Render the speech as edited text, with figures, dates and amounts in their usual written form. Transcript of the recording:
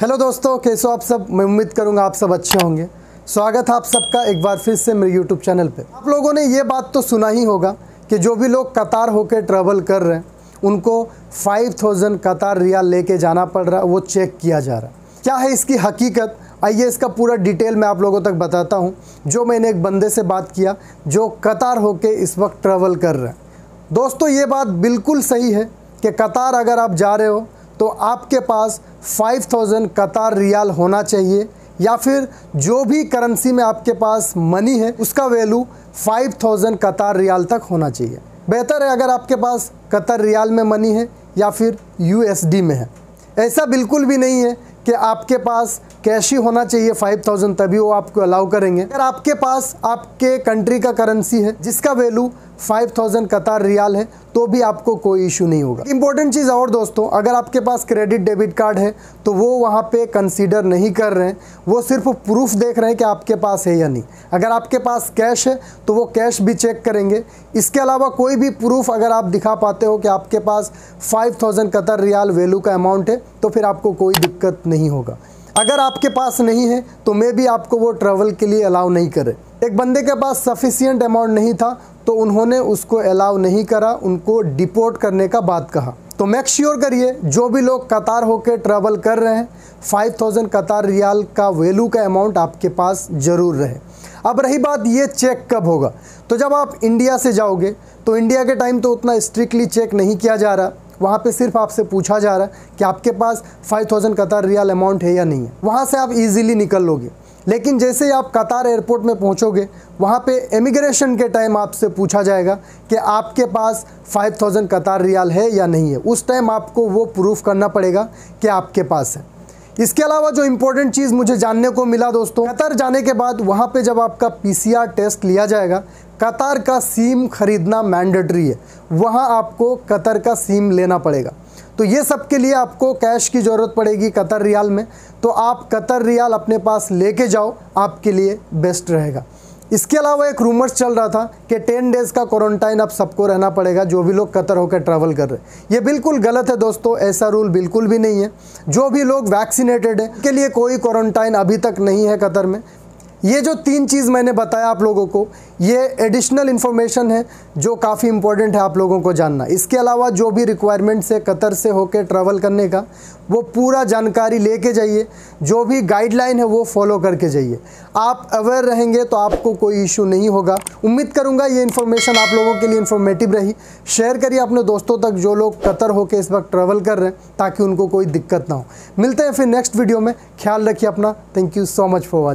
Hello दोस्तों, कैसे हो आप सब। मैं उम्मीद करूंगा आप सब अच्छे होंगे। स्वागत है आप सबका एक बार फिर से मेरे यूट्यूब चैनल पे। आप लोगों ने ये बात तो सुना ही होगा कि जो भी लोग कतार होकर ट्रैवल कर रहे हैं उनको 5000 कतार रियाल लेके जाना पड़ रहा है, वो चेक किया जा रहा है। क्या है इसकी हकीकत, आइए इसका पूरा डिटेल मैं आप लोगों तक बताता हूँ। जो मैंने एक बंदे से बात किया जो कतार होकर इस वक्त ट्रैवल कर रहे हैं। दोस्तों ये बात बिल्कुल सही है कि कतार अगर आप जा रहे हो तो आपके पास 5000 कतार रियाल होना चाहिए, या फिर जो भी करेंसी में आपके पास मनी है उसका वैल्यू 5000 कतार रियाल तक होना चाहिए। बेहतर है अगर आपके पास कतर रियाल में मनी है या फिर USD में है। ऐसा बिल्कुल भी नहीं है कि आपके पास कैश ही होना चाहिए 5000, तभी वो आपको अलाउ करेंगे। अगर आपके पास आपके कंट्री का करेंसी है जिसका वैल्यू 5000 कतार रियाल है तो भी आपको कोई इशू नहीं होगा। इंपॉर्टेंट चीज़ और दोस्तों, अगर आपके पास क्रेडिट डेबिट कार्ड है तो वो वहाँ पे कंसीडर नहीं कर रहे हैं, वो सिर्फ प्रूफ देख रहे हैं कि आपके पास है या नहीं। अगर आपके पास कैश है तो वो कैश भी चेक करेंगे। इसके अलावा कोई भी प्रूफ अगर आप दिखा पाते हो कि आपके पास 5000 कतार रियाल वैल्यू का अमाउंट है तो फिर आपको कोई दिक्कत नहीं होगा। अगर आपके पास नहीं है तो मे भी आपको वो ट्रैवल के लिए अलाउ नहीं करे। एक बंदे के पास सफिशिएंट अमाउंट नहीं था तो उन्होंने उसको अलाउ नहीं करा, उनको डिपोर्ट करने का बात कहा। तो मेक श्योर करिए जो भी लोग कतार होकर ट्रैवल कर रहे हैं 5000 कतार रियाल का वैल्यू का अमाउंट आपके पास ज़रूर रहे। अब रही बात ये चेक कब होगा, तो जब आप इंडिया से जाओगे तो इंडिया के टाइम तो उतना स्ट्रिक्टली चेक नहीं किया जा रहा। वहाँ पे सिर्फ आपसे पूछा जा रहा है कि आपके पास 5000 कतार रियाल अमाउंट है या नहीं है। वहाँ से आप इजीली निकल लोगे, लेकिन जैसे ही आप कतार एयरपोर्ट में पहुँचोगे वहाँ पे इमिग्रेशन के टाइम आपसे पूछा जाएगा कि आपके पास 5000 कतार रियाल है या नहीं है। उस टाइम आपको वो प्रूफ करना पड़ेगा कि आपके पास है। इसके अलावा जो इम्पोर्टेंट चीज़ मुझे जानने को मिला दोस्तों, कतार जाने के बाद वहाँ पे जब आपका PCR टेस्ट लिया जाएगा, कतार का सिम खरीदना मैंडेटरी है। वहाँ आपको कतार का सिम लेना पड़ेगा। तो ये सब के लिए आपको कैश की ज़रूरत पड़ेगी कतार रियाल में, तो आप कतार रियाल अपने पास लेके जाओ, आपके लिए बेस्ट रहेगा। इसके अलावा एक रूमर्स चल रहा था कि 10 डेज़ का क्वारंटाइन आप सबको रहना पड़ेगा जो भी लोग कतर होकर ट्रैवल कर रहे हैं। ये बिल्कुल गलत है दोस्तों, ऐसा रूल बिल्कुल भी नहीं है। जो भी लोग वैक्सीनेटेड हैं उनके लिए कोई क्वारंटाइन अभी तक नहीं है कतर में। ये जो 3 चीज़ मैंने बताया आप लोगों को, ये एडिशनल इन्फॉर्मेशन है जो काफ़ी इम्पोर्टेंट है आप लोगों को जानना। इसके अलावा जो भी रिक्वायरमेंट्स है कतर से होकर ट्रैवल करने का, वो पूरा जानकारी लेके जाइए। जो भी गाइडलाइन है वो फॉलो करके जाइए। आप अवेयर रहेंगे तो आपको कोई इशू नहीं होगा। उम्मीद करूँगा ये इन्फॉर्मेशन आप लोगों के लिए इन्फॉर्मेटिव रही। शेयर करिए अपने दोस्तों तक जो लोग कतर होकर इस वक्त ट्रैवल कर रहे हैं, ताकि उनको कोई दिक्कत ना हो। मिलते हैं फिर नेक्स्ट वीडियो में। ख्याल रखिए अपना। Thank you so much for watching.